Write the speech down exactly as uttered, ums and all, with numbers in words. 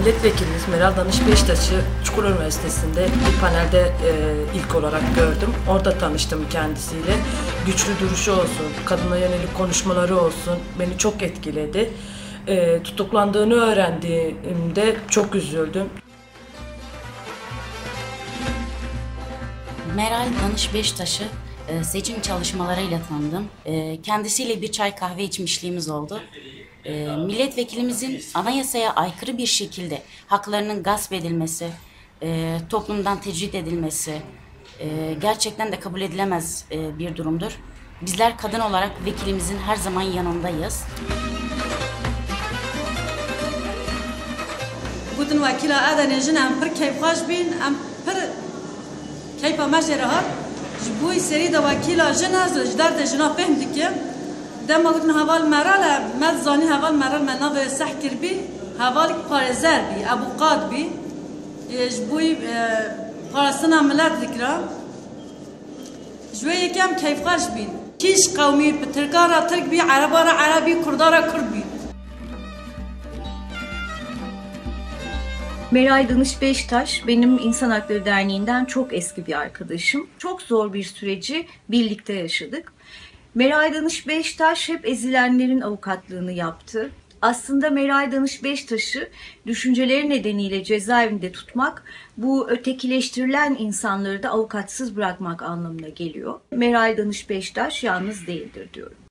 milletvekilimiz Meral Danış Beştaş'ı Çukur Üniversitesi'nde bir panelde e, ilk olarak gördüm. Orada tanıştım kendisiyle. Güçlü duruşu olsun, kadına yönelik konuşmaları olsun beni çok etkiledi. E, tutuklandığını öğrendiğimde çok üzüldüm. Meral Danış Beştaş'ı seçim çalışmalarıyla tanıdım. Kendisiyle bir çay kahve içmişliğimiz oldu. Milletvekilimizin anayasaya aykırı bir şekilde haklarının gasp edilmesi, toplumdan tecrit edilmesi gerçekten de kabul edilemez bir durumdur. Bizler kadın olarak vekilimizin her zaman yanındayız. Gudun vakila adanejin em pır keyfhaş bin, em pır keyfa meşerahat. Bu seri de vakila jenazı jdar de jena fehmdik ki demalın haval merala mezani haval meral mena ve sahkir bi haval parezer bi avukat bi bu parasına millet dikra jüye kem keyfhaş bin kiş kavmi bitirkara Türk bi arabara arabi kurdara kurbi. Meral Danış Beştaş benim İnsan Hakları Derneği'nden çok eski bir arkadaşım. Çok zor bir süreci birlikte yaşadık. Meral Danış Beştaş hep ezilenlerin avukatlığını yaptı. Aslında Meral Danış Beştaş'ı düşünceleri nedeniyle cezaevinde tutmak, bu ötekileştirilen insanları da avukatsız bırakmak anlamına geliyor. Meral Danış Beştaş yalnız değildir diyorum.